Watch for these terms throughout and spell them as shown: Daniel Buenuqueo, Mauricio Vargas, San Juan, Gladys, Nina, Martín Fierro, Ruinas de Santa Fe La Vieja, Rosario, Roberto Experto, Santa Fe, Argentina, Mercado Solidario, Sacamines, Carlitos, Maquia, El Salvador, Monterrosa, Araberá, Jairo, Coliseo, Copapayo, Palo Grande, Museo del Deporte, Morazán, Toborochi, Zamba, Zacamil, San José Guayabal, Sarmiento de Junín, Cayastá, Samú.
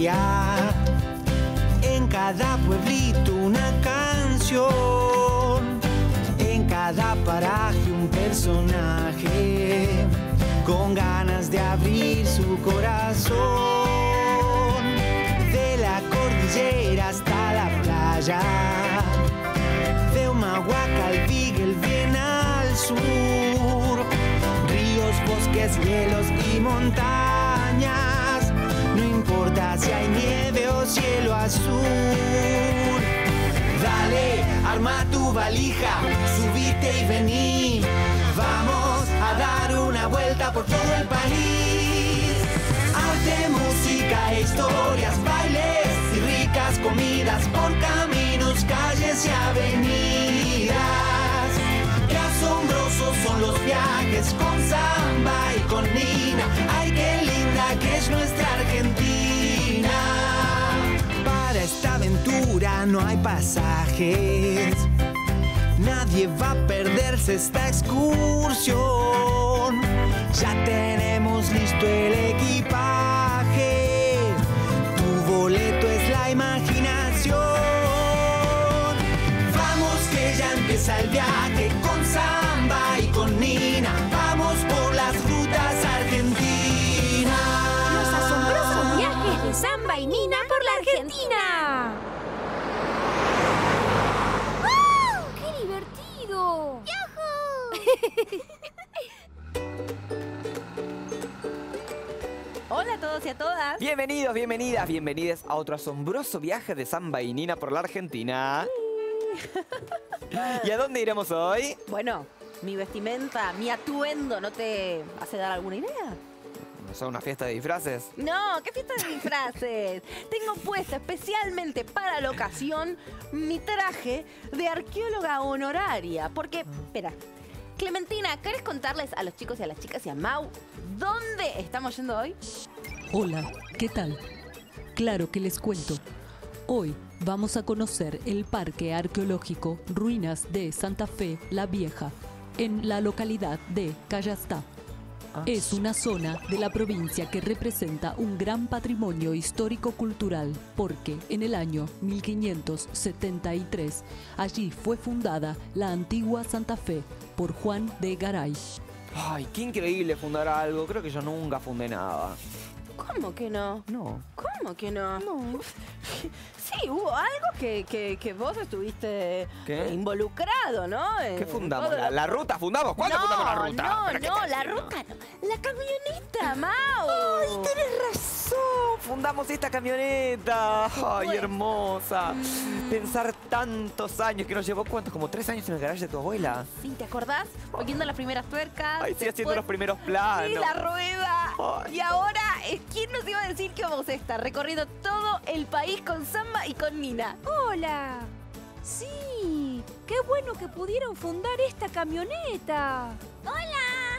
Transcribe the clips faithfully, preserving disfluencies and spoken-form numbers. historia, en cada pueblito una canción, en cada paraje un personaje con ganas de abrir su corazón, de la cordillera hasta la playa, de Humahuaca al Beagle bien al sur, ríos, bosques, hielos y montañas, no importa si hay nieve o cielo azul. Dale, arma tu valija, subite y vení, vamos a dar una vuelta por todo el país. Arte, música, historias, bailes y ricas comidas por caminos, calles y avenidas. Qué asombrosos son los viajes con Zamba y con Nina. Ay, qué linda que es nuestra Argentina. Para esta aventura no hay pasajes, nadie va a perderse esta excursión. Ya tenemos listo el equipaje, tu boleto es la imaginación. Vamos que ya empieza el viaje con Zamba y con Nina, vamos por las rutas argentinas. De Zamba y Nina por la Argentina. ¡Wow! ¡Qué divertido! Hola a todos y a todas. Bienvenidos, bienvenidas, bienvenidas a otro asombroso viaje de Zamba y Nina por la Argentina. ¿Y a dónde iremos hoy? Bueno, mi vestimenta, mi atuendo, ¿no te hace dar alguna idea? ¿O sea, una fiesta de disfraces? No, ¿qué fiesta de disfraces? Tengo puesto especialmente para la ocasión mi traje de arqueóloga honoraria. Porque, espera, Clementina, ¿querés contarles a los chicos y a las chicas y a Mau dónde estamos yendo hoy? Hola, ¿qué tal? Claro que les cuento. Hoy vamos a conocer el Parque Arqueológico Ruinas de Santa Fe La Vieja, en la localidad de Cayastá. Es una zona de la provincia que representa un gran patrimonio histórico-cultural porque en el año mil quinientos setenta y tres allí fue fundada la antigua Santa Fe por Juan de Garay. Ay, qué increíble fundar algo. Creo que yo nunca fundé nada. ¿Cómo que no? No. ¿Cómo que no? No. Sí, hubo algo que, que, que vos estuviste ¿Qué? involucrado, ¿no? En, ¿Qué fundamos? ¿La, ¿La ruta fundamos? ¿Cuándo no, fundamos la ruta? No, no, la haciendo? ruta no. La camioneta, Mau. Ay, tenés razón. Fundamos esta camioneta. Ay, bueno. hermosa. Mm. Pensar tantos años que nos llevó, ¿cuántos? Como tres años en el garaje de tu abuela. Sí, ¿te acordás? Oyendo las primeras tuercas. Ay, sí, después... haciendo los primeros planos. Sí, la rueda. Ay, y ahora... ¿Quién nos iba a decir que vamos a estar recorriendo todo el país con Zamba y con Nina? ¡Hola! ¡Sí! ¡Qué bueno que pudieron fundar esta camioneta! ¡Hola!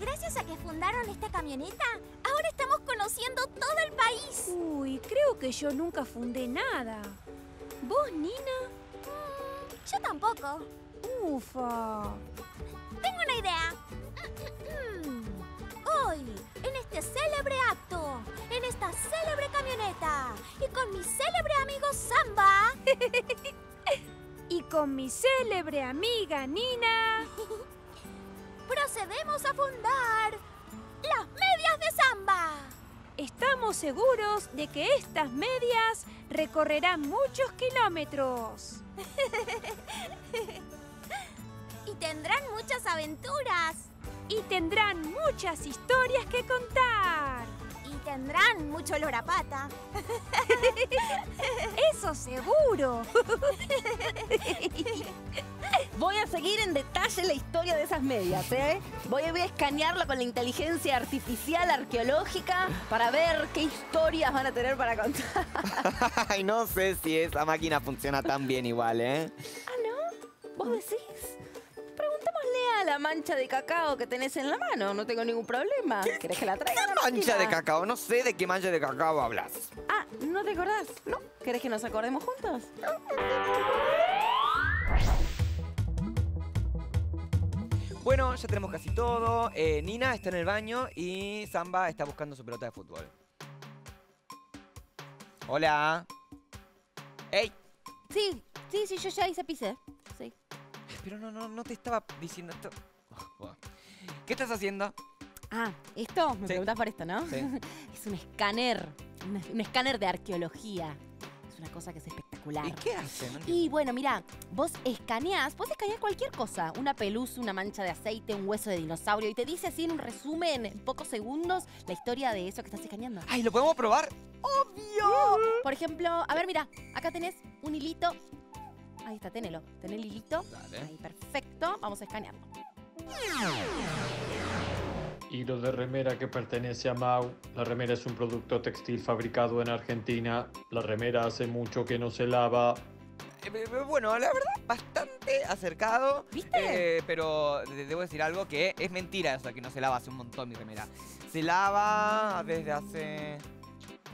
Gracias a que fundaron esta camioneta, ahora estamos conociendo todo el país. Uy, creo que yo nunca fundé nada. ¿Vos, Nina? Mm, yo tampoco. ¡Ufa! Tengo una idea. Hoy, en este célebre acto, en esta célebre camioneta, y con mi célebre amigo Zamba. Y con mi célebre amiga Nina. Procedemos a fundar las medias de Zamba. Estamos seguros de que estas medias recorrerán muchos kilómetros. Y tendrán muchas aventuras. Y tendrán muchas historias que contar. Y tendrán mucho olor a pata. Eso seguro. Voy a seguir en detalle la historia de esas medias, ¿eh? Voy a escanearla con la inteligencia artificial arqueológica para ver qué historias van a tener para contar. Ay, no sé si esa máquina funciona tan bien igual, ¿eh? ¿Ah, no? ¿Vos decís? Preguntémosle a la mancha de cacao que tenés en la mano. No tengo ningún problema. ¿Querés que la traiga? ¿Qué mancha de cacao? No sé de qué mancha de cacao hablas. Ah, ¿no te acordás? No. ¿Querés que nos acordemos juntos? Bueno, ya tenemos casi todo. Eh, Nina está en el baño y Zamba está buscando su pelota de fútbol. Hola. ¡Ey! Sí, sí, sí, yo ya hice pizza. Sí. Pero no, no, no te estaba diciendo esto. ¿Qué estás haciendo? Ah, esto, me sí. preguntás por esto, ¿no? Sí. Es un escáner, un, un escáner de arqueología. Es una cosa que es espectacular. ¿Y qué hace? No y bueno, mirá, vos escaneás, vos escaneás cualquier cosa. Una pelusa, una mancha de aceite, un hueso de dinosaurio. Y te dice así en un resumen, en pocos segundos, la historia de eso que estás escaneando. ¡Ay, lo podemos probar! ¡Obvio! Uh, por ejemplo, a ver, mirá, acá tenés un hilito. Ahí está, tenelo. Tenés el hilito. Dale. Ahí, perfecto. Vamos a escanearlo. Hilo de remera que pertenece a Mau. La remera es un producto textil fabricado en Argentina. La remera hace mucho que no se lava. Eh, bueno, la verdad, bastante acercado. ¿Viste? Eh, pero debo decir algo que es mentira eso, que no se lava hace un montón mi remera. Se lava desde hace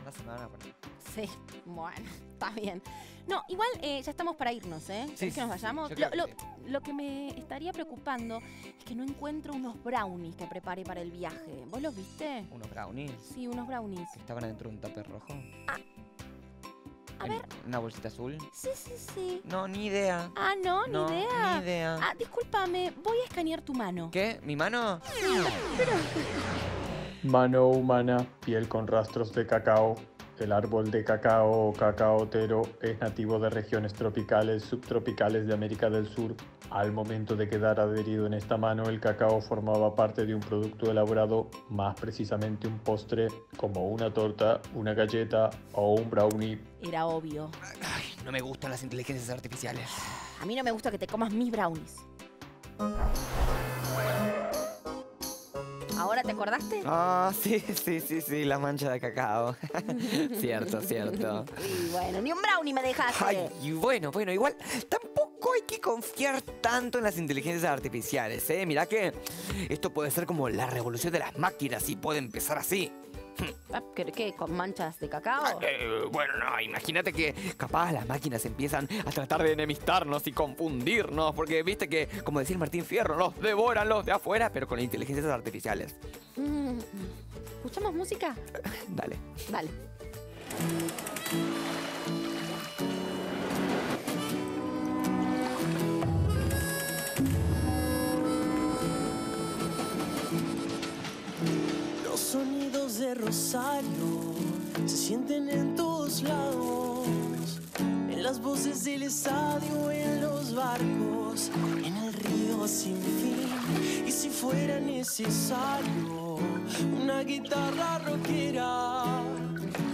una semana por ahí. Sí, bueno, está bien. No, igual eh, ya estamos para irnos, ¿eh? Sí, ¿es que nos vayamos? Sí, lo, que lo, sí. lo que me estaría preocupando es que no encuentro unos brownies que preparé para el viaje. ¿Vos los viste? ¿Unos brownies? Sí, unos brownies. ¿Que estaban adentro de un tupper rojo? Ah. A ver. ¿Una bolsita azul? Sí, sí, sí. No, ni idea. Ah, no, ni no, idea. Ni idea. Ah, discúlpame, voy a escanear tu mano. ¿Qué? ¿Mi mano? Sí, pero... Mano humana, piel con rastros de cacao. El árbol de cacao o cacaotero es nativo de regiones tropicales, subtropicales de América del Sur. Al momento de quedar adherido en esta mano, el cacao formaba parte de un producto elaborado, más precisamente un postre, como una torta, una galleta o un brownie. Era obvio. Ay, no me gustan las inteligencias artificiales. A mí no me gusta que te comas mis brownies. ¿Ahora te acordaste? Ah, oh, sí, sí, sí, sí, la mancha de cacao. Cierto, cierto. Y bueno, ni un brownie me dejaste. Ay, y bueno, bueno, igual tampoco hay que confiar tanto en las inteligencias artificiales, ¿eh? Mirá que esto puede ser como la revolución de las máquinas y puede empezar así. ¿Qué? ¿Con manchas de cacao? Eh, bueno, no, imagínate que capaz las máquinas empiezan a tratar de enemistarnos y confundirnos, porque viste que, como decía Martín Fierro, los devoran los de afuera, pero con inteligencias artificiales. Mm. ¿Escuchamos música? Dale. Dale. Los sonidos de Rosario se sienten en todos lados, en las voces del estadio, en los barcos, en el río sin fin. Y si fuera necesario una guitarra rockera,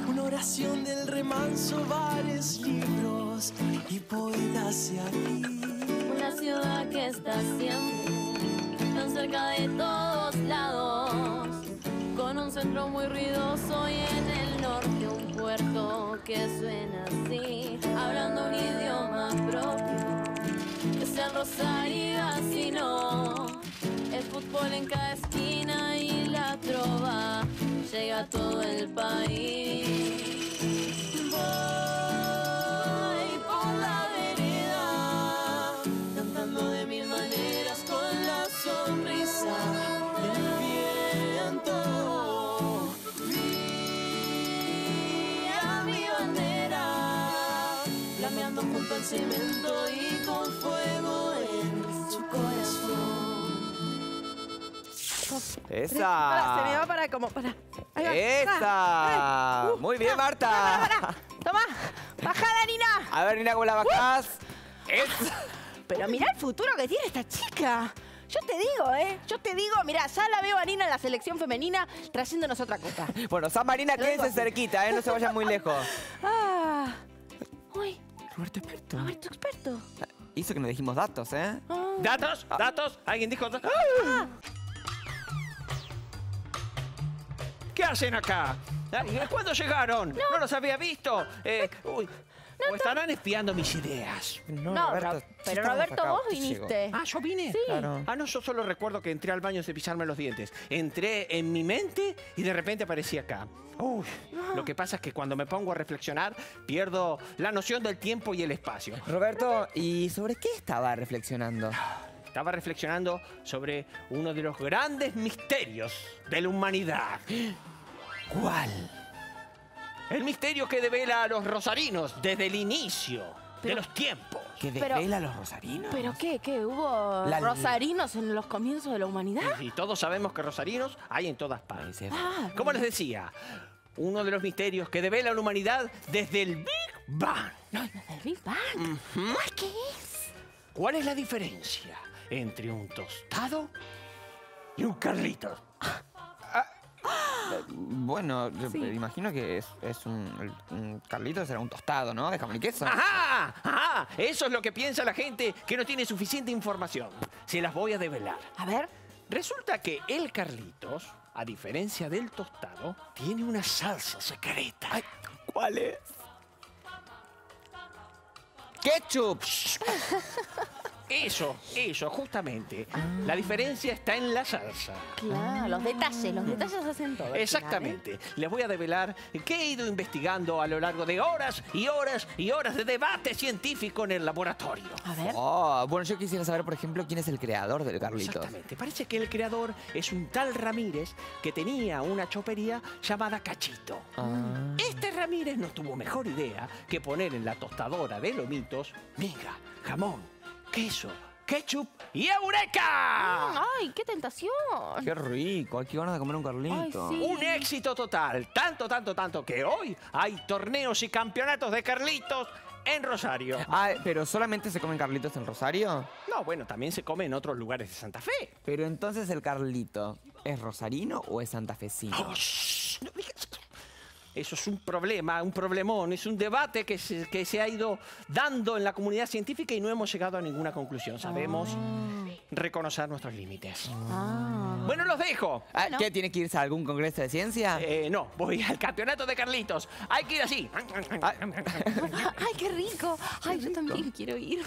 una oración del remanso, varios libros y poetas hacia ti. Una ciudad que está siempre tan cerca de todos lados, con un centro muy ruidoso y en el norte un puerto que suena así, hablando un idioma propio. Es el Rosario, así no. El fútbol en cada esquina y la trova llega a todo el país. Voy por la vereda, cantando de mil maneras con la sonrisa. Con cemento y con fuego en su corazón. ¡Esa! Para, se me va para como... Para. ¡Esa! Uh, ¡Muy bien, para, Marta! Para, para, para. ¡Toma! ¡Bajada, Nina! A ver, Nina, ¿cómo la bajás? Uh. ¡Esa! Pero mirá el futuro que tiene esta chica. Yo te digo, ¿eh? Yo te digo, mirá, ya la veo a Nina en la selección femenina trayéndonos otra copa. Bueno, San Marina, quédense cerquita, ¿eh? No se vayan muy lejos. Ah. Uy. Roberto Experto. Roberto Experto. Hizo que nos dijimos datos, ¿eh? Ah. ¿Datos? ¿Datos? ¿Alguien dijo datos? Ah. ¿Qué hacen acá? ¿Cuándo llegaron? No, no los había visto. Eh, uy. No, ¿O estarán espiando mis ideas? No, no Roberto, pero Roberto, vos viniste. Ah, ¿yo vine? Sí. Claro. Ah, no, yo solo recuerdo que entré al baño sin pisarme los dientes. Entré en mi mente y de repente aparecí acá. Uy, no. Lo que pasa es que cuando me pongo a reflexionar, pierdo la noción del tiempo y el espacio. Roberto, ¿y sobre qué estaba reflexionando? Estaba reflexionando sobre uno de los grandes misterios de la humanidad. ¿Cuál? El misterio que devela a los rosarinos desde el inicio pero, de los tiempos. ¿Que devela pero, a los rosarinos? ¿Pero qué? ¿Qué? ¿Hubo la, rosarinos en los comienzos de la humanidad? Y, y todos sabemos que rosarinos hay en todas partes. Ah, Como les decía, uno de los misterios que devela a la humanidad desde el Big Bang. No, desde el Big Bang. Uh-huh. ¿Qué es? ¿Cuál es la diferencia entre un tostado y un carrito? Bueno, yo sí. imagino que es, es un, un Carlito será un tostado, ¿no? De jamón y queso. ¡Ajá! ¡Ajá! Eso es lo que piensa la gente que no tiene suficiente información. Se las voy a develar. A ver. Resulta que el Carlitos, a diferencia del tostado, tiene una salsa secreta. Ay, ¿cuál es? ¡Ketchup! Eso, eso, justamente. Ah. La diferencia está en la salsa. Claro, los detalles, los detalles hacen todo. Exactamente. Final, ¿eh? Les voy a develar que he ido investigando a lo largo de horas y horas y horas de debate científico en el laboratorio. A ver. Oh, bueno, yo quisiera saber, por ejemplo, quién es el creador del Carlitos. Exactamente. Parece que el creador es un tal Ramírez que tenía una chopería llamada Cachito. Ah. Este Ramírez no tuvo mejor idea que poner en la tostadora de lomitos miga, jamón, queso, ketchup y eureka. Mm, ¡Ay, qué tentación! ¡Qué rico! Aquí van a comer un Carlito. Ay, sí. Un éxito total. Tanto, tanto, tanto que hoy hay torneos y campeonatos de Carlitos en Rosario. Ah, ¿pero solamente se comen Carlitos en Rosario? No, bueno, también se come en otros lugares de Santa Fe. Pero entonces el Carlito, ¿es rosarino o es santafesino? Oh, shh, no digas. Eso es un problema, un problemón, es un debate que se, que se ha ido dando en la comunidad científica y no hemos llegado a ninguna conclusión. Sabemos ah. reconocer nuestros límites. Ah. Bueno, los dejo. Ah, ¿Qué, tiene que irse a algún congreso de ciencia? Eh, no, voy al campeonato de Carlitos. Hay que ir así. Ay, Ay qué rico. Ay, qué rico. Yo también quiero ir.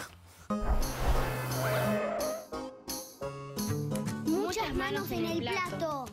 Muchas manos en el plato.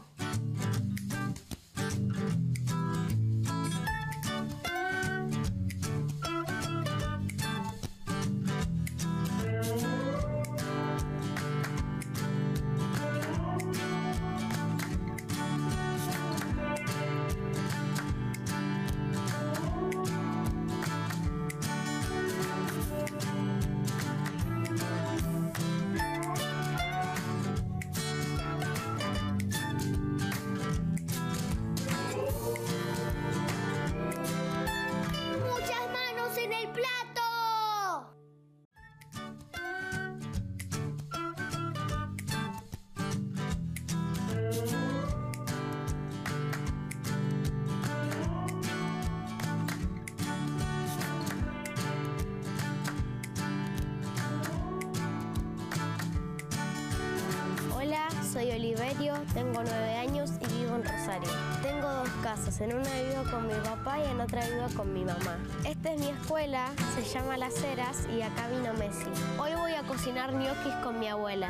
Soy Oliverio, tengo nueve años y vivo en Rosario. Tengo dos casas, en una vivo con mi papá y en otra vivo con mi mamá. Esta es mi escuela, se llama Las Heras y acá vino Messi. Hoy voy a cocinar ñoquis con mi abuela.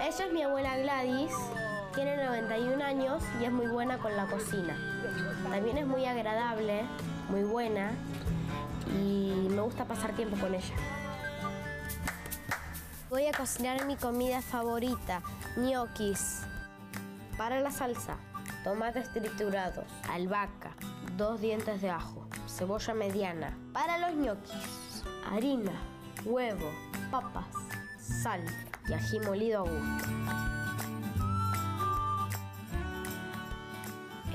Ella es mi abuela Gladys, tiene noventa y un años y es muy buena con la cocina. También es muy agradable, muy buena y me gusta pasar tiempo con ella. Voy a cocinar mi comida favorita, ñoquis. Para la salsa, tomates triturados, albahaca, dos dientes de ajo, cebolla mediana. Para los ñoquis, harina, huevo, papas, sal y ají molido a gusto.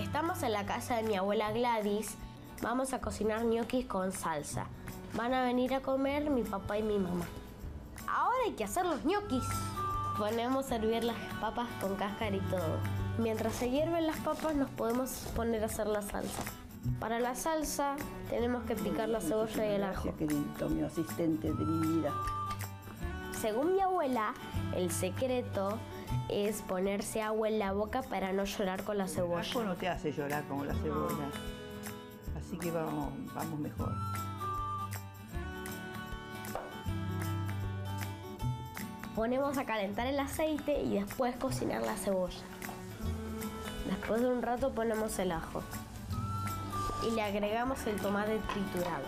Estamos en la casa de mi abuela Gladys. Vamos a cocinar ñoquis con salsa. Van a venir a comer mi papá y mi mamá. Ahora hay que hacer los ñoquis. Ponemos a hervir las papas con cáscara y todo. Mientras se hierven las papas nos podemos poner a hacer la salsa. Para la salsa tenemos que picar la cebolla y el ajo. Querido, mi asistente de mi vida. Según mi abuela, el secreto es ponerse agua en la boca para no llorar con la cebolla. El ajo no te hace llorar con la cebolla. Así que vamos, vamos mejor. Ponemos a calentar el aceite y después cocinar la cebolla. Después de un rato ponemos el ajo y le agregamos el tomate triturado.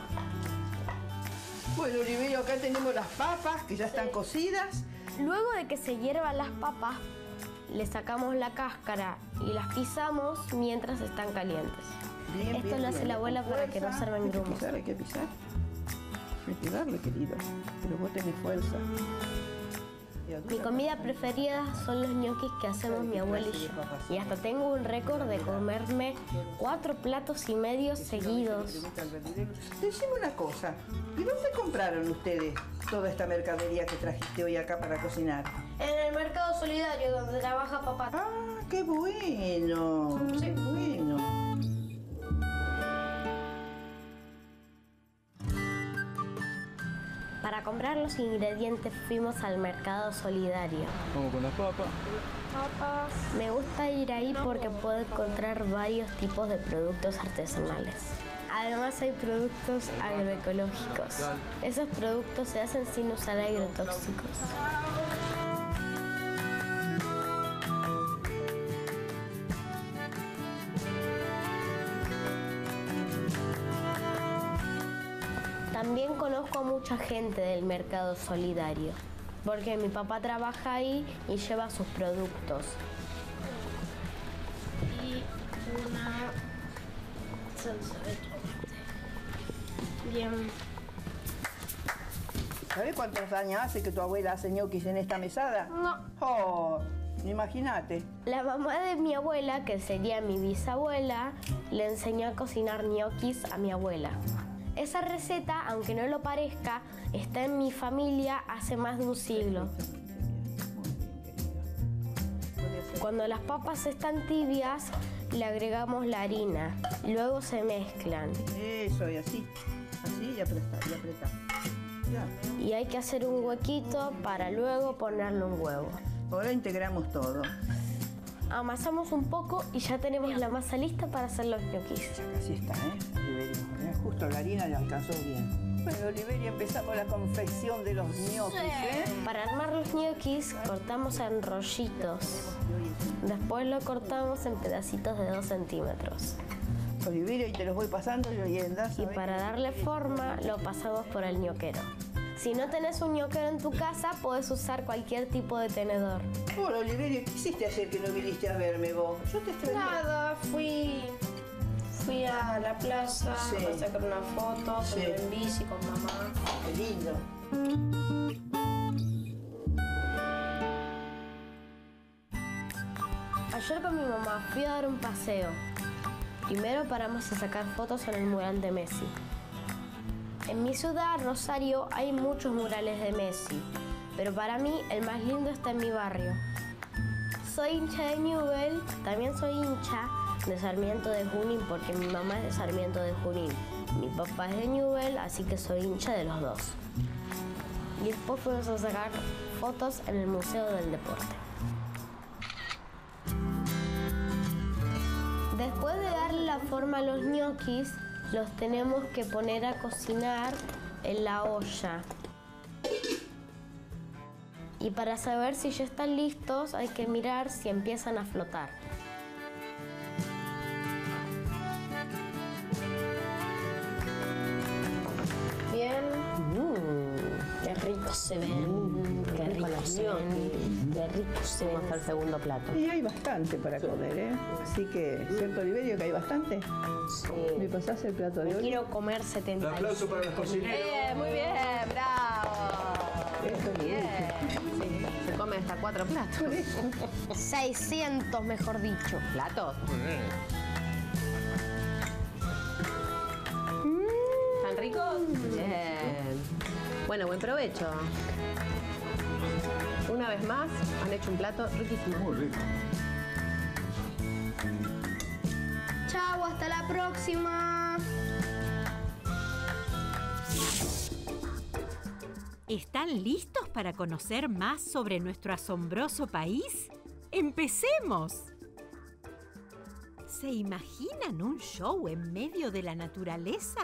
Bueno, Oliverio, acá tenemos las papas que ya están cocidas. Luego de que se hiervan las papas, le sacamos la cáscara y las pisamos mientras están calientes. Bien, Esto bien, lo hace bien. La abuela con para fuerza, que no salgan en grumos. Hay que pisar, hay que darle, querida. Pero vos tenés fuerza. Mi comida preferida son los ñoquis que hacemos mi abuela y yo. Y hasta tengo un récord de comerme cuatro platos y medio seguidos. Decime una cosa, ¿y dónde compraron ustedes toda esta mercadería que trajiste hoy acá para cocinar? En el Mercado Solidario, donde trabaja papá. ¡Ah, qué bueno! ¡Qué bueno! Para comprar los ingredientes fuimos al Mercado Solidario. ¿Cómo con las papas? Papas. Me gusta ir ahí porque puedo encontrar varios tipos de productos artesanales. Además hay productos agroecológicos. Esos productos se hacen sin usar agrotóxicos. También conozco a mucha gente del Mercado Solidario, porque mi papá trabaja ahí y lleva sus productos. Y una salsa de tomate. Bien. ¿Sabés cuántos años hace que tu abuela hace ñoquis en esta mesada? No. Oh, imagínate. La mamá de mi abuela, que sería mi bisabuela, le enseñó a cocinar ñoquis a mi abuela. Esa receta, aunque no lo parezca, está en mi familia hace más de un siglo. Cuando las papas están tibias, le agregamos la harina. Luego se mezclan. Eso, y así. Así y apretá, y apretá. Ya. Y hay que hacer un huequito para luego ponerle un huevo. Ahora integramos todo. Amasamos un poco y ya tenemos la masa lista para hacer los ñoquis. Ya casi está, ¿eh? Liberia. Justo la harina le alcanzó bien. Bueno, Liberia, empezamos la confección de los ñoquis, ¿eh? Para armar los ñoquis, cortamos en rollitos. Después lo cortamos en pedacitos de dos centímetros. Oliverio, y te los voy pasando y andás. Y para darle forma, lo pasamos por el ñoquero. Si no tenés un ñoquero en tu casa, podés usar cualquier tipo de tenedor. Hola, Oliverio, ¿qué hiciste ayer que no viniste a verme vos? Yo te extrañé. Nada, fui... Fui a la plaza, sí, a sacar una foto, sí, pero en bici con mamá. Qué lindo. Ayer con mi mamá fui a dar un paseo. Primero paramos a sacar fotos en el mural de Messi. En mi ciudad, Rosario, hay muchos murales de Messi, pero para mí el más lindo está en mi barrio. Soy hincha de Newell, también soy hincha de Sarmiento de Junín porque mi mamá es de Sarmiento de Junín. Mi papá es de Newell, así que soy hincha de los dos. Y después fuimos a sacar fotos en el Museo del Deporte. Después de darle la forma a los ñoquis, los tenemos que poner a cocinar en la olla. Y para saber si ya están listos, hay que mirar si empiezan a flotar. Bien. Mm, qué rico se ven. Mm, qué, qué rico se ven. Qué rico se ven. Hasta el segundo plato. Y hay bastante para comer, ¿eh? Así que, ¿cierto, Oliverio, que hay bastante? Sí. ¿Me pasás el plato de hoy? Quiero comer setenta. Un aplauso para los cocineros. Bien, muy bien, bravo. Esto bien. Sí. Se come hasta cuatro platos. seiscientos, mejor dicho. ¿Platos? ¿Ricos? Bien. Bueno, buen provecho. Una vez más, han hecho un plato riquísimo. Muy rico. Chau, hasta la próxima. ¿Están listos para conocer más sobre nuestro asombroso país? ¡Empecemos! ¿Se imaginan un show en medio de la naturaleza?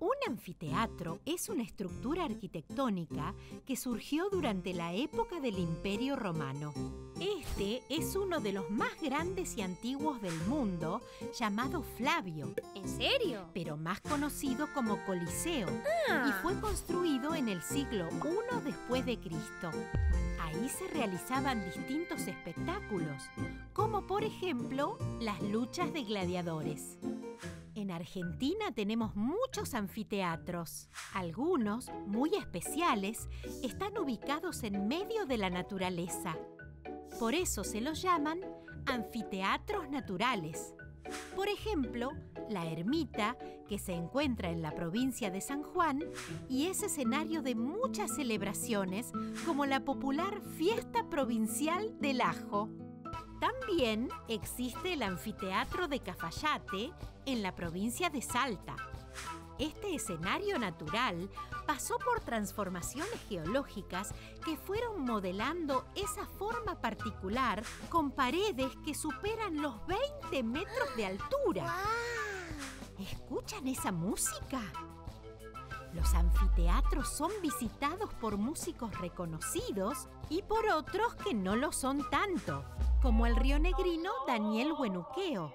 Un anfiteatro es una estructura arquitectónica que surgió durante la época del Imperio Romano. Este es uno de los más grandes y antiguos del mundo, llamado Flavio. ¿En serio? Pero más conocido como Coliseo. Ah. Y fue construido en el siglo primero después de Cristo. Ahí se realizaban distintos espectáculos, como por ejemplo las luchas de gladiadores. En Argentina tenemos muchos anfiteatros. Algunos, muy especiales, están ubicados en medio de la naturaleza. Por eso se los llaman anfiteatros naturales. Por ejemplo, la ermita, que se encuentra en la provincia de San Juan y es escenario de muchas celebraciones, como la popular Fiesta Provincial del Ajo. También existe el anfiteatro de Cafayate, en la provincia de Salta. Este escenario natural pasó por transformaciones geológicas que fueron modelando esa forma particular con paredes que superan los veinte metros de altura. ¡Wow! ¿Escuchan esa música? Los anfiteatros son visitados por músicos reconocidos y por otros que no lo son tanto, como el rionegrino Daniel Buenuqueo.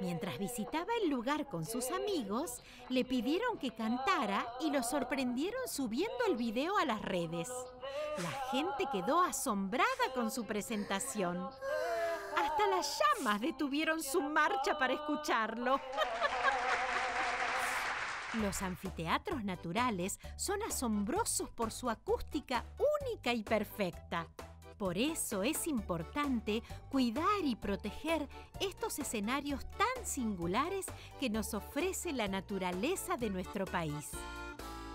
Mientras visitaba el lugar con sus amigos, le pidieron que cantara y lo sorprendieron subiendo el video a las redes. La gente quedó asombrada con su presentación. Hasta las llamas detuvieron su marcha para escucharlo. Los anfiteatros naturales son asombrosos por su acústica única y perfecta. Por eso es importante cuidar y proteger estos escenarios tan singulares que nos ofrece la naturaleza de nuestro país.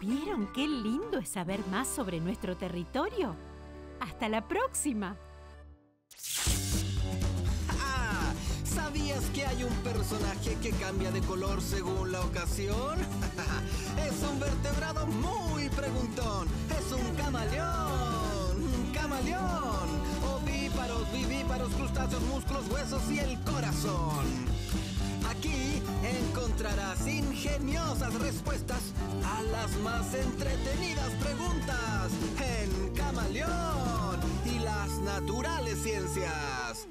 ¿Vieron qué lindo es saber más sobre nuestro territorio? ¡Hasta la próxima! ¿Sabías que hay un personaje que cambia de color según la ocasión? Es un vertebrado muy preguntón. Es un camaleón. Un camaleón. Ovíparos, vivíparos, crustáceos, músculos, huesos y el corazón. Aquí encontrarás ingeniosas respuestas a las más entretenidas preguntas en Camaleón y las naturales ciencias.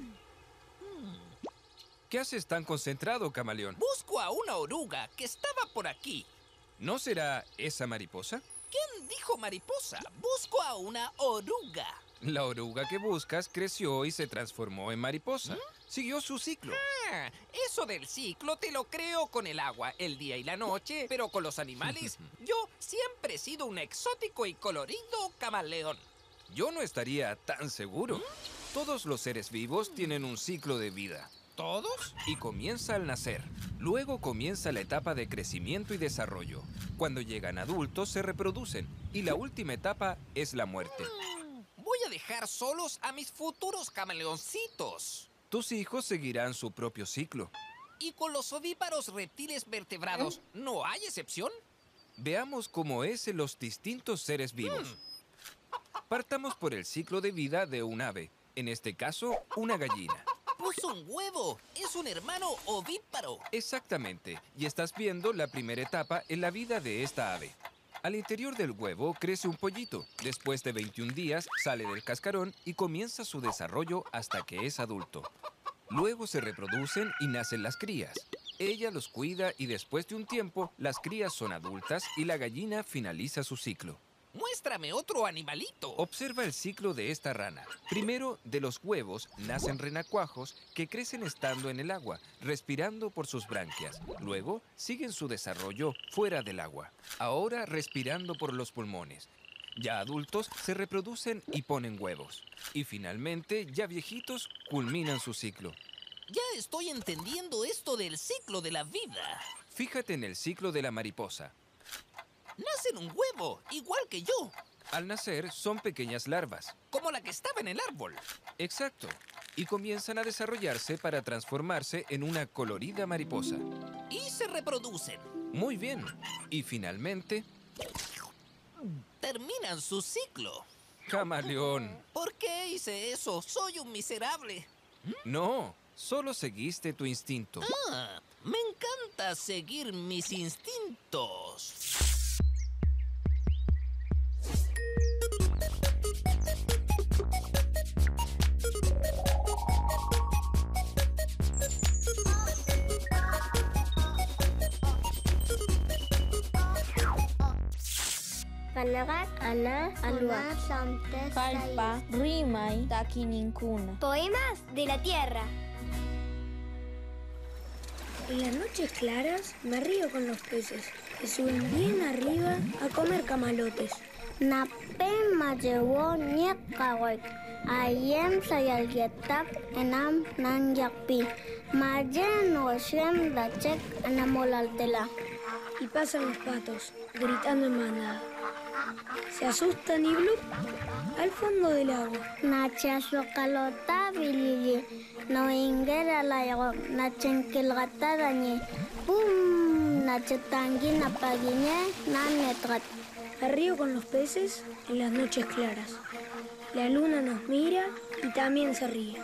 ¿Qué haces tan concentrado, camaleón? Busco a una oruga que estaba por aquí. ¿No será esa mariposa? ¿Quién dijo mariposa? Busco a una oruga. La oruga que buscas creció y se transformó en mariposa. ¿Mm? Siguió su ciclo. Ah, eso del ciclo te lo creo con el agua, el día y la noche, pero con los animales. Yo siempre he sido un exótico y colorido camaleón. Yo no estaría tan seguro. ¿Mm? Todos los seres vivos tienen un ciclo de vida. ¿Todos? Y comienza al nacer. Luego comienza la etapa de crecimiento y desarrollo. Cuando llegan adultos, se reproducen. Y la última etapa es la muerte. Voy a dejar solos a mis futuros camaleoncitos. Tus hijos seguirán su propio ciclo. ¿Y con los ovíparos reptiles vertebrados no hay excepción? Veamos cómo es en los distintos seres vivos. Partamos por el ciclo de vida de un ave. En este caso, una gallina. ¡Puso un huevo! ¡Es un hermano ovíparo! Exactamente. Y estás viendo la primera etapa en la vida de esta ave. Al interior del huevo crece un pollito. Después de veintiún días, sale del cascarón y comienza su desarrollo hasta que es adulto. Luego se reproducen y nacen las crías. Ella los cuida y después de un tiempo, las crías son adultas y la gallina finaliza su ciclo. ¡Muéstrame otro animalito! Observa el ciclo de esta rana. Primero, de los huevos nacen renacuajos que crecen estando en el agua, respirando por sus branquias. Luego, siguen su desarrollo fuera del agua, ahora respirando por los pulmones. Ya adultos, se reproducen y ponen huevos. Y finalmente, ya viejitos, culminan su ciclo. Ya estoy entendiendo esto del ciclo de la vida. Fíjate en el ciclo de la mariposa. Nacen un huevo, igual que yo. Al nacer, son pequeñas larvas. Como la que estaba en el árbol. Exacto. Y comienzan a desarrollarse para transformarse en una colorida mariposa. Y se reproducen. Muy bien. Y finalmente... terminan su ciclo. Camaleón. ¿Por qué hice eso? Soy un miserable. No, solo seguiste tu instinto. Ah, me encanta seguir mis instintos. Panagat, Ana, Aluar, Palpa, Rimay, Taquinincuna. Poemas de la tierra. En las noches claras me río con los peces, que suben bien arriba a comer camalotes. Napé mayewo niekawek, ayem sayalguetap enam nanyakpi, mayen washem dachek enamolaltela. Y pasan los patos, gritando en manada. Se asustan y blup, al fondo del agua. Nachasocalota bilili, no ingera la yago, nachenquilgata dañe, pum, nachetanguin apaguiñe, nanetrat. Arriba con los peces en las noches claras. La luna nos mira y también se ríe.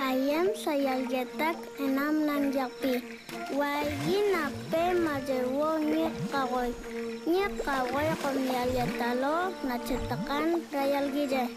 Ayam sayalgetak enam nanyapi, guayina pe mayewo niekagoy. Niekagoy con yalgetalo, nachetakan rayalguille.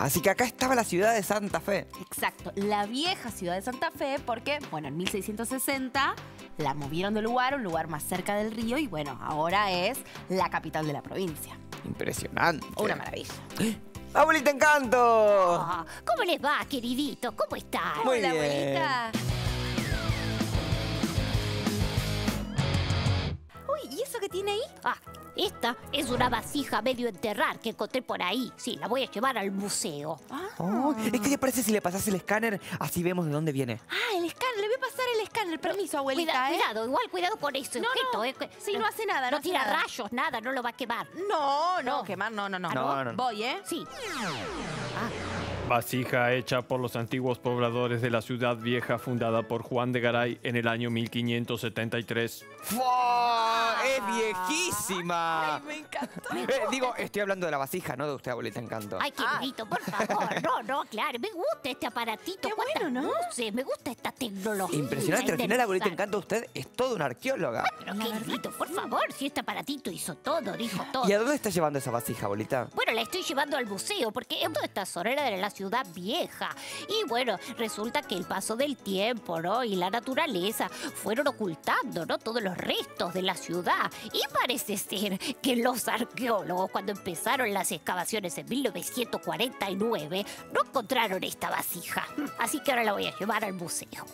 Así que acá estaba la ciudad de Santa Fe. Exacto, la vieja ciudad de Santa Fe porque, bueno, en mil seiscientos sesenta la movieron de lugar, un lugar más cerca del río y, bueno, ahora es la capital de la provincia. Impresionante. Una maravilla. ¡Abuelita Encanto! Oh, ¿cómo les va, queridito? ¿Cómo estás? Muy bien. Hola, abuelita. Uy, ¿y eso qué tiene ahí? Ah. Esta es una vasija medio enterrar que encontré por ahí. Sí, la voy a llevar al museo. Ah. Oh, ¿es que te parece si le pasás el escáner? Así vemos de dónde viene. Ah, el escáner. Le voy a pasar el escáner. Permiso, abuelita. Cuida, eh. Cuidado, igual cuidado con ese no, objeto. No. Eh. Sí, no hace nada. No, no hace tira nada. Rayos, nada. No lo va a quemar. No, no. no. Quemar, no, no, no. ¿Ah, no? No, no, no. Voy, ¿eh? Sí. Ah. Vasija hecha por los antiguos pobladores de la ciudad vieja fundada por Juan de Garay en el año mil quinientos setenta y tres. ¡Fua! ¡Es viejísima! ¡Ay, me encantó! Eh, digo, estoy hablando de la vasija, no de usted, abuelita Encanto. ¡Ay, qué bonito, por favor! No, no, claro, me gusta este aparatito. ¡Qué bueno, no! Luces, me gusta esta tecnología. Impresionante, al final, abuelita Encanto, usted es toda una arqueóloga. Pero qué bonito, por favor, si este aparatito hizo todo, dijo todo. ¿Y a dónde está llevando esa vasija, abuelita? Bueno, la estoy llevando al museo, porque en toda esta zorera de la ciudad vieja. Y bueno, resulta que el paso del tiempo, ¿no? Y la naturaleza fueron ocultando, ¿no? Todos los restos de la ciudad. Y parece ser que los arqueólogos, cuando empezaron las excavaciones en mil novecientos cuarenta y nueve, no encontraron esta vasija. Así que ahora la voy a llevar al museo.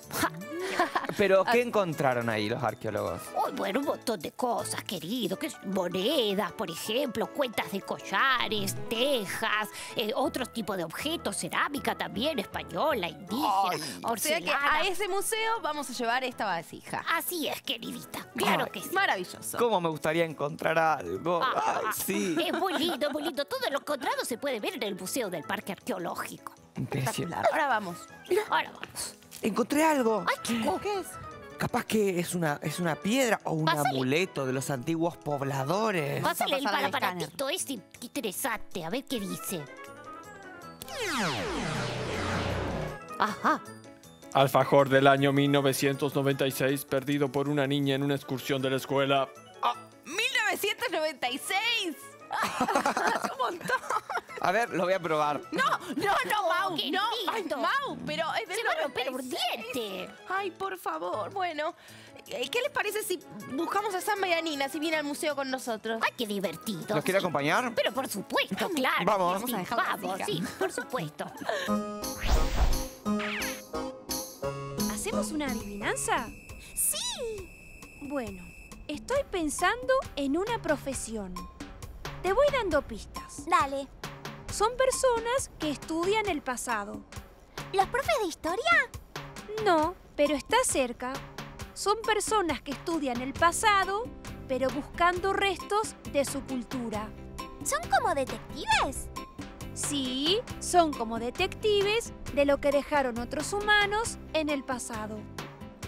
¿Pero qué encontraron ahí los arqueólogos? Oh, bueno, un montón de cosas, querido. ¿Qué monedas, por ejemplo, cuentas de collares, tejas, eh, otros tipos de objetos, cerámica también, española, indígena, porcelana. O sea que a ese museo vamos a llevar esta vasija. Así es, queridita. Claro. Ay, que sí. Maravilloso. Cómo me gustaría encontrar algo. Ah, Ay, sí. Es muy lindo, es muy lindo. Todo lo encontrado se puede ver en el Museo del Parque Arqueológico. Impresionante. Ahora vamos. Ahora vamos. Encontré algo. Ay, ¿qué, qué es? Capaz que es una, es una piedra o un pásale. Amuleto de los antiguos pobladores. Pásale el aparatito ese interesante. A ver qué dice. Ajá. Alfajor del año mil novecientos noventa y seis, perdido por una niña en una excursión de la escuela. Oh, ¡mil novecientos noventa y seis! ¡Es un montón! A ver, lo voy a probar. ¡No! ¡No, no, Mau! ¡No! ¡Ay, Mau! ¡Pero es del noventa y seis! ¡Ay, por favor! Bueno, ¿qué les parece si buscamos a Zamba y a Nina si viene al museo con nosotros? ¡Ay, qué divertido! ¿Los quiere acompañar? Pero por supuesto, claro. Vamos. Vamos a dejar. Vamos, sí, por supuesto. ¿Hacemos una adivinanza? ¡Sí! Bueno, estoy pensando en una profesión. Te voy dando pistas. Dale. Son personas que estudian el pasado. ¿Los profes de historia? No, pero está cerca. Son personas que estudian el pasado, pero buscando restos de su cultura. ¿Son como detectives? Sí, son como detectives de lo que dejaron otros humanos en el pasado.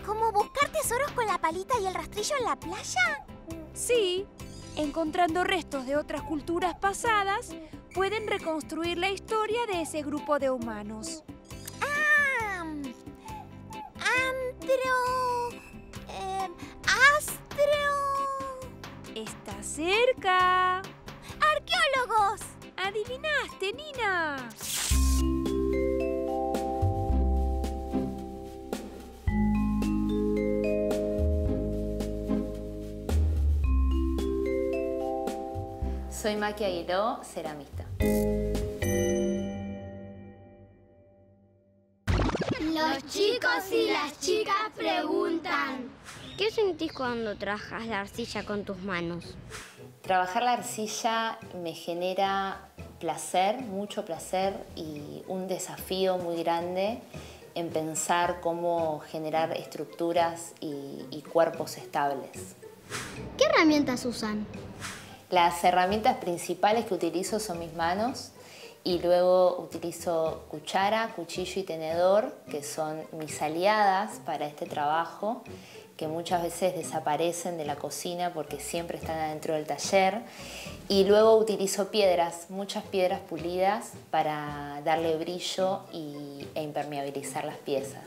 ¿Como buscar tesoros con la palita y el rastrillo en la playa? Sí, encontrando restos de otras culturas pasadas, pueden reconstruir la historia de ese grupo de humanos. ¡Ah! ¡Antro! Eh, ¡Astro! ¡Está cerca! ¡Arqueólogos! ¡Adivinaste, Nina! Soy Maquia, ceramista. Los chicos y las chicas preguntan: ¿qué sentís cuando trabajas la arcilla con tus manos? Trabajar la arcilla me genera placer, mucho placer, y un desafío muy grande en pensar cómo generar estructuras y, y cuerpos estables. ¿Qué herramientas usan? Las herramientas principales que utilizo son mis manos, y luego utilizo cuchara, cuchillo y tenedor, que son mis aliadas para este trabajo, que muchas veces desaparecen de la cocina porque siempre están adentro del taller. Y luego utilizo piedras, muchas piedras pulidas, para darle brillo y, e impermeabilizar las piezas.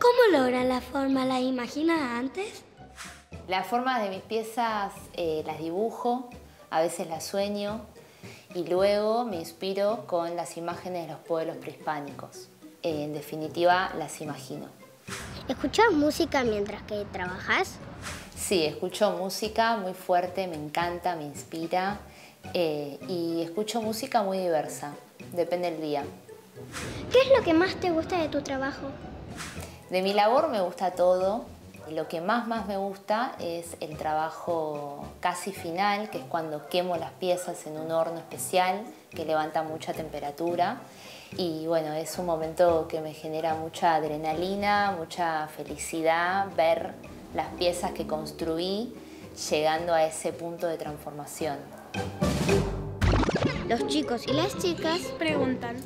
¿Cómo logran la forma? ¿La imaginaba antes? Las formas de mis piezas eh, las dibujo, a veces las sueño, y luego me inspiro con las imágenes de los pueblos prehispánicos. Eh, en definitiva, las imagino. ¿Escuchás música mientras que trabajás? Sí, escucho música muy fuerte, me encanta, me inspira. Eh, y escucho música muy diversa, depende del día. ¿Qué es lo que más te gusta de tu trabajo? De mi labor me gusta todo. Lo que más, más me gusta es el trabajo casi final, que es cuando quemo las piezas en un horno especial que levanta mucha temperatura. Y bueno, es un momento que me genera mucha adrenalina, mucha felicidad, ver las piezas que construí llegando a ese punto de transformación. Los chicos y las chicas preguntan.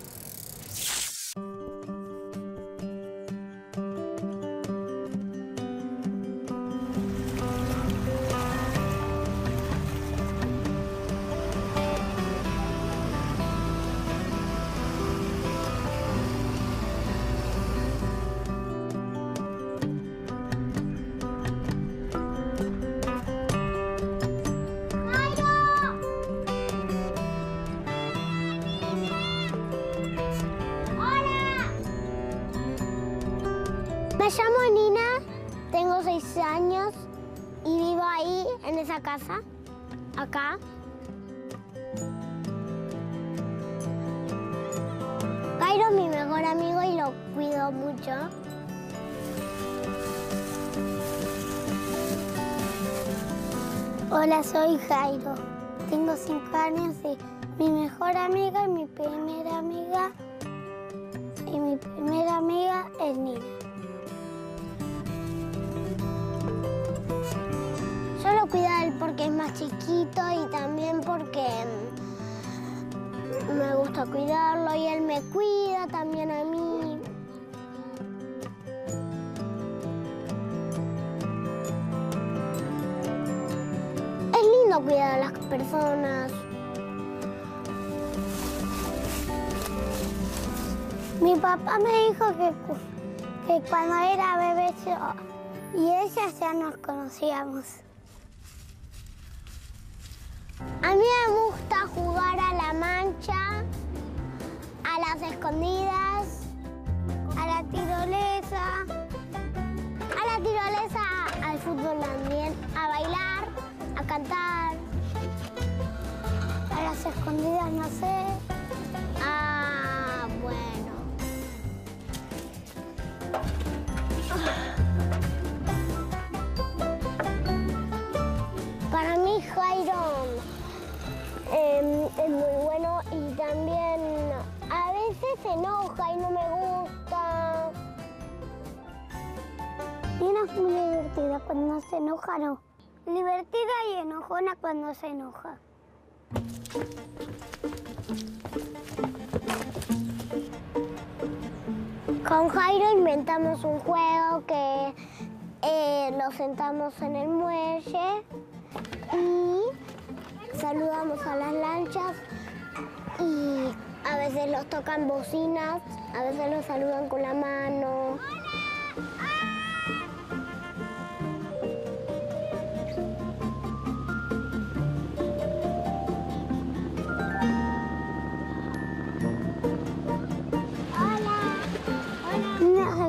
Me llamo Nina, tengo seis años y vivo ahí, en esa casa, acá. Jairo es mi mejor amigo y lo cuido mucho. Hola, soy Jairo. Tengo cinco años y mi mejor amiga y mi primera amiga, y mi primera amiga es Nina. Yo lo cuido a él porque es más chiquito y también porque me gusta cuidarlo y él me cuida también a mí. Es lindo cuidar a las personas. Mi papá me dijo que, que cuando era bebé yo y ella ya nos conocíamos. A mí me gusta jugar a la mancha, a las escondidas, a la tirolesa, a la tirolesa, al fútbol también, a bailar, a cantar, a las escondidas, no sé. Ah, bueno. Para mí Jairo eh, es muy bueno y también a veces se enoja y no me gusta. Nina es muy divertida cuando se enoja, no. Divertida y enojona cuando se enoja. Con Jairo inventamos un juego que eh, nos sentamos en el muelle y saludamos a las lanchas y a veces los tocan bocinas, a veces los saludan con la mano.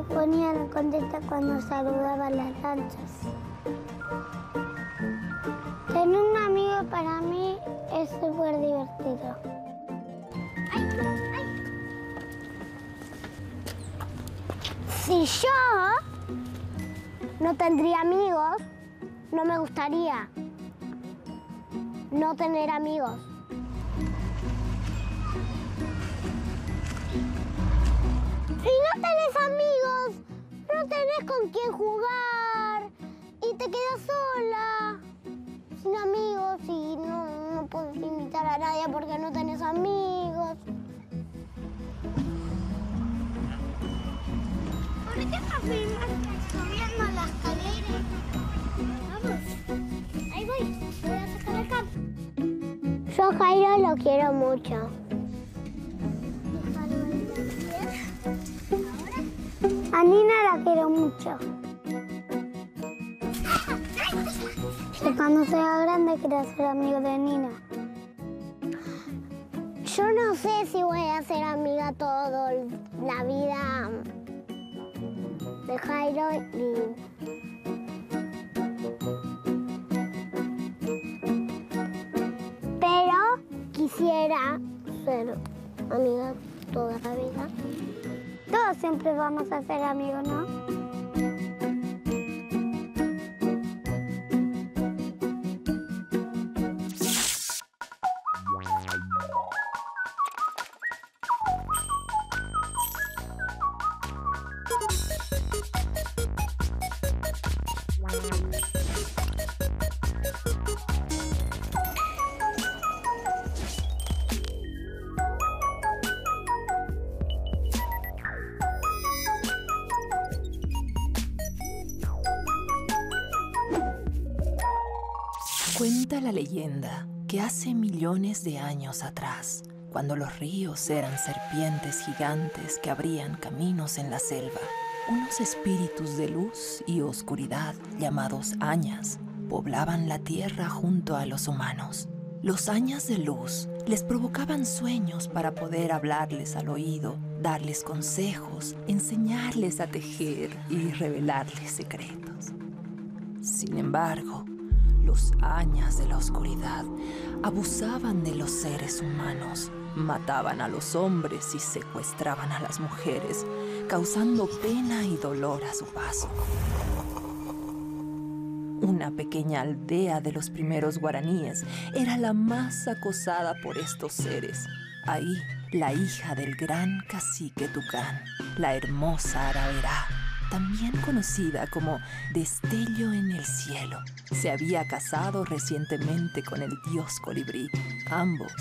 Ponían contenta cuando saludaban las lanchas. Tener un amigo para mí es súper divertido. Ay, ay. Si yo no tendría amigos, no me gustaría no tener amigos. Si no tenés amigos, no tenés con quién jugar y te quedas sola, sin amigos y no, no podés invitar a nadie porque no tenés amigos. ¿Por qué papi subiendo la escalera? Vamos, ahí voy, voy a sacar el campo. Yo a Jairo lo quiero mucho. A Nina la quiero mucho. Yo cuando sea grande quiero ser amigo de Nina. Yo no sé si voy a ser amiga toda la vida de Jairo y... pero quisiera ser amiga toda la vida. Todos siempre vamos a ser amigos, ¿no? La leyenda que hace millones de años atrás, cuando los ríos eran serpientes gigantes que abrían caminos en la selva, unos espíritus de luz y oscuridad llamados añas poblaban la tierra junto a los humanos. Los añas de luz les provocaban sueños para poder hablarles al oído, darles consejos, enseñarles a tejer y revelarles secretos. Sin embargo, los añas de la oscuridad abusaban de los seres humanos, mataban a los hombres y secuestraban a las mujeres, causando pena y dolor a su paso. Una pequeña aldea de los primeros guaraníes era la más acosada por estos seres. Ahí, la hija del gran cacique Tucán, la hermosa Araberá, también conocida como Destello en el Cielo, se había casado recientemente con el dios colibrí. Ambos,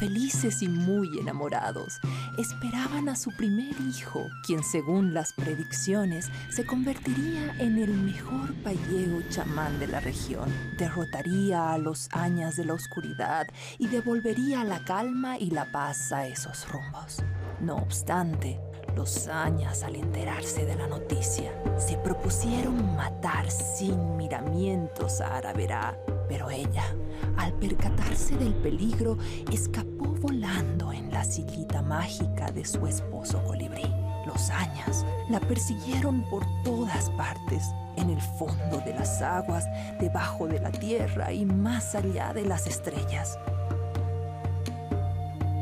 felices y muy enamorados, esperaban a su primer hijo, quien según las predicciones se convertiría en el mejor payeo chamán de la región, derrotaría a los añas de la oscuridad y devolvería la calma y la paz a esos rumbos. No obstante, los zañas, al enterarse de la noticia, se propusieron matar sin miramientos a Araberá, pero ella, al percatarse del peligro, escapó volando en la sillita mágica de su esposo colibrí. Los zañas la persiguieron por todas partes, en el fondo de las aguas, debajo de la tierra y más allá de las estrellas.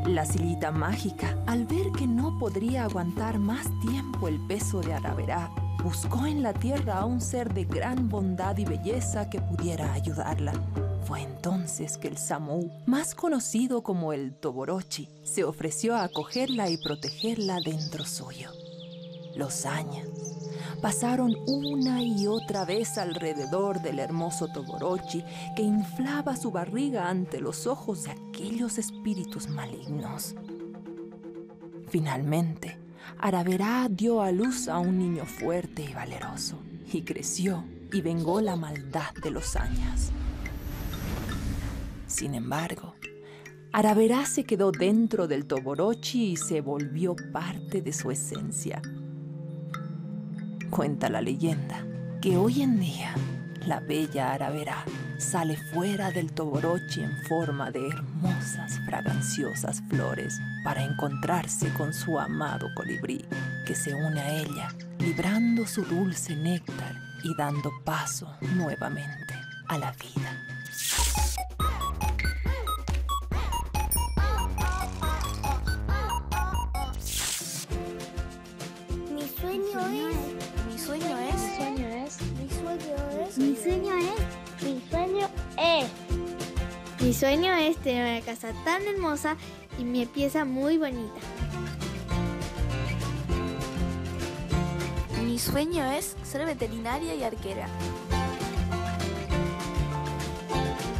La sillita mágica, al ver que no podría aguantar más tiempo el peso de Araberá, buscó en la tierra a un ser de gran bondad y belleza que pudiera ayudarla. Fue entonces que el Samú, más conocido como el Toborochi, se ofreció a acogerla y protegerla dentro suyo. Los zañas pasaron una y otra vez alrededor del hermoso Toborochi, que inflaba su barriga ante los ojos de aquellos espíritus malignos. Finalmente, Araberá dio a luz a un niño fuerte y valeroso, y creció y vengó la maldad de los zañas. Sin embargo, Araberá se quedó dentro del Toborochi y se volvió parte de su esencia. Cuenta la leyenda que hoy en día la bella Araberá sale fuera del Toborochi en forma de hermosas, fraganciosas flores para encontrarse con su amado colibrí, que se une a ella, librando su dulce néctar y dando paso nuevamente a la vida. Mi sueño es tener una casa tan hermosa y mi pieza muy bonita. Mi sueño es ser veterinaria y arquera.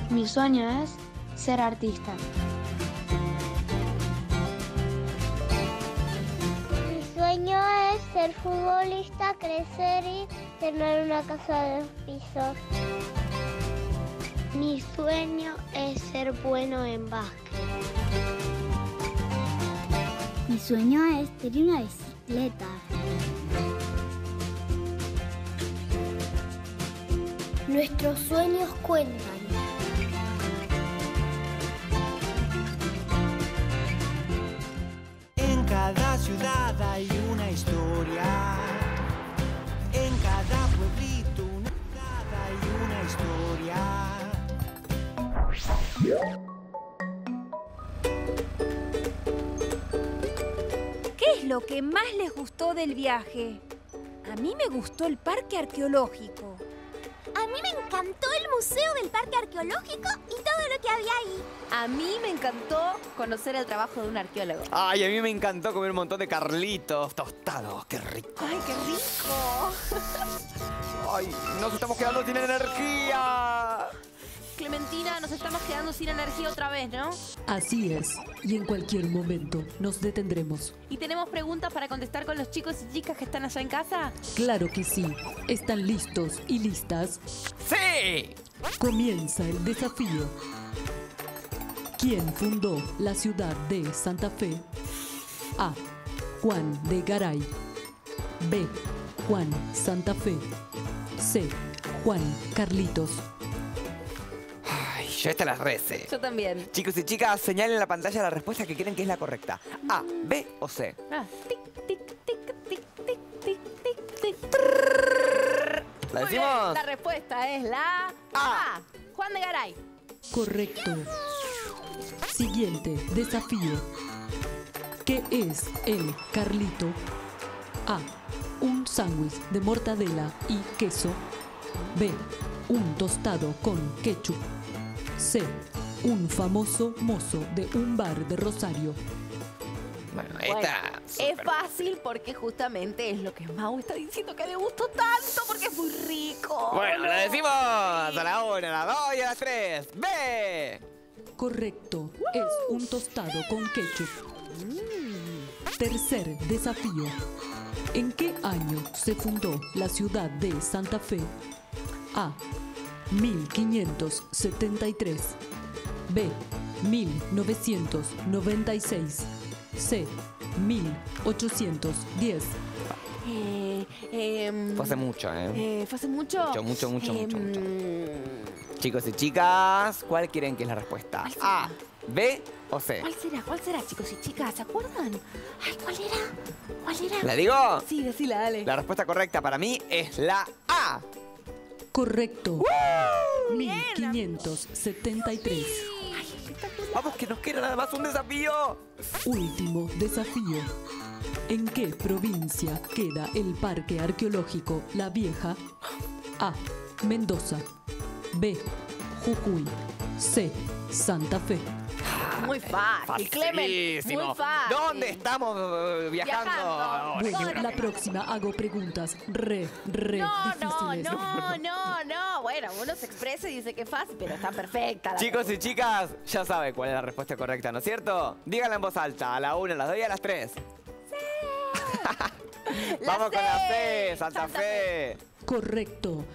Mi sueño es ser artista. Mi sueño es ser futbolista, crecer y tener una casa de dos pisos. Mi sueño es ser bueno en básquet. Mi sueño es tener una bicicleta. Nuestros sueños cuentan. En cada ciudad hay una historia. En cada pueblito una ciudad hay una historia. ¿Qué es lo que más les gustó del viaje? A mí me gustó el parque arqueológico. A mí me encantó el Museo del Parque Arqueológico y todo lo que había ahí. A mí me encantó conocer el trabajo de un arqueólogo. Ay, a mí me encantó comer un montón de carlitos tostados. ¡Qué rico! ¡Ay, qué rico! ¡Ay, nos estamos quedando sin energía! Clementina, nos estamos quedando sin energía otra vez, ¿no? Así es, y en cualquier momento nos detendremos. ¿Y tenemos preguntas para contestar con los chicos y chicas que están allá en casa? Claro que sí. ¿Están listos y listas? ¡Sí! Comienza el desafío. ¿Quién fundó la ciudad de Santa Fe? A. Juan de Garay. B. Juan Santa Fe. C. Juan Carlitos. Yo esta las recé. Yo también. Chicos y chicas, señalen en la pantalla la respuesta que creen que es la correcta. A, B o C. Ah. Tic, tic, tic, tic, tic, tic, tic, tic. ¿La decimos? La respuesta es la A. A. Juan de Garay. Correcto. Siguiente desafío. ¿Qué es el Carlito? A. Un sándwich de mortadela y queso. B. Un tostado con ketchup. C. Un famoso mozo de un bar de Rosario. Bueno, esta... Es fácil porque justamente es lo que Mau está diciendo que le gustó tanto porque es muy rico. Bueno, lo decimos a la una, a la dos y a las tres. ¡B! Correcto. Es un tostado con ketchup. Mm. Tercer desafío. ¿En qué año se fundó la ciudad de Santa Fe? A. mil quinientos setenta y tres. B. mil novecientos noventa y seis. C. mil ochocientos diez. Eh, eh, fue hace mucho, ¿eh? eh ¿Fue hace mucho? Mucho, mucho, mucho, eh, mucho, mucho. Chicos y chicas, ¿cuál quieren que es la respuesta? A, B o C. ¿Cuál será? ¿Cuál será, chicos y chicas? ¿Se acuerdan? Ay, ¿cuál era? ¿Cuál era? ¿La digo? Sí, decíla, dale. La respuesta correcta para mí es la A. Correcto. ¡Woo! mil quinientos setenta y tres. Vamos, que nos queda nada más un desafío. Último desafío. ¿En qué provincia queda el Parque Arqueológico La Vieja? A. Mendoza. B. Jujuy. C. Santa Fe. Muy fácil, Clemen. Muy fácil. ¿Dónde estamos uh, viajando? viajando. Bueno, ¿Dónde? La próxima hago preguntas re, re no, difíciles. No, no, no, no. Bueno, uno se expresa y dice que es fácil, pero está perfecta. Chicos pregunta. y chicas, ya saben cuál es la respuesta correcta, ¿no es cierto? Díganla en voz alta, a la una, a las dos y a las tres. La Vamos C. con la C, Santa, Santa Fe. Fe. Correcto.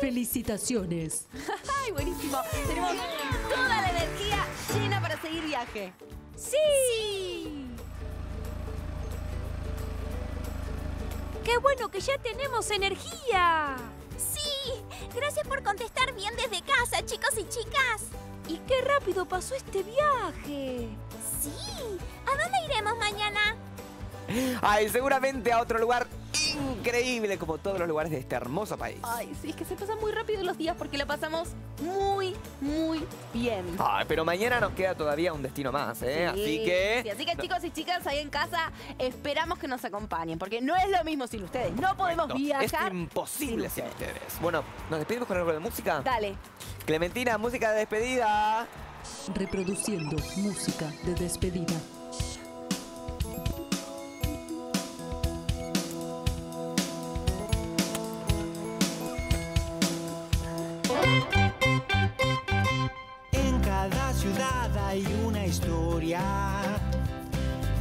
Felicitaciones. Ay, buenísimo. Tenemos toda la energía llena para seguir viaje. ¡Sí! ¡Sí! ¡Qué bueno que ya tenemos energía! ¡Sí! Gracias por contestar bien desde casa, chicos y chicas. ¿Y qué rápido pasó este viaje? ¡Sí! ¿A dónde iremos mañana? Ay, seguramente a otro lugar increíble, como todos los lugares de este hermoso país. Ay, sí, es que se pasan muy rápido los días porque la pasamos muy, muy bien. Ay, pero mañana nos queda todavía un destino más, ¿eh? Sí, así que... Sí, así que no. Chicos y chicas ahí en casa, esperamos que nos acompañen, porque no es lo mismo sin ustedes. No podemos Correcto. viajar. Es imposible sin, sin ustedes. ustedes. Bueno, ¿nos despedimos con algo de música? Dale. Clementina, música de despedida. Reproduciendo música de despedida. Hay una historia,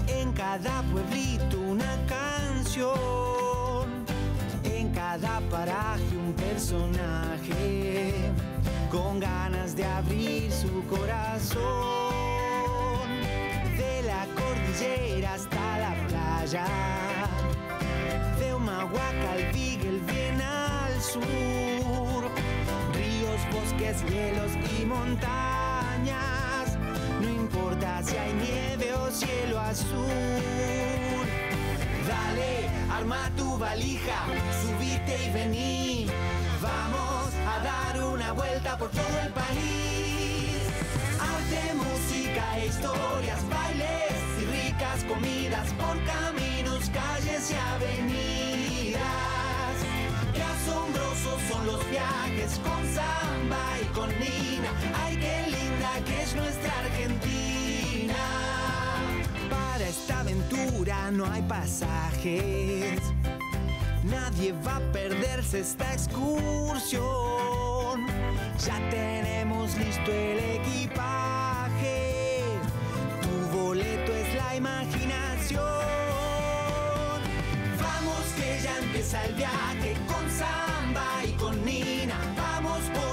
en cada pueblito una canción, en cada paraje un personaje con ganas de abrir su corazón. De la cordillera hasta la playa, de Humahuaca al Beagle bien al sur, ríos, bosques, hielos y montañas. No importa si hay nieve o cielo azul. Dale, arma tu valija, subite y vení. Vamos a dar una vuelta por todo el país. Arte, música, historias, bailes y ricas comidas por caminos, calles y avenidas. Qué asombrosos son los viajes con Zamba y con Nina. Ay, qué linda que es nuestra Argentina. Para esta aventura no hay pasajes. Nadie va a perderse esta excursión. Ya tenemos listo el equipaje. Tu boleto es la imaginación. Vamos que ya empieza el viaje con Zamba y con Nina. Vamos por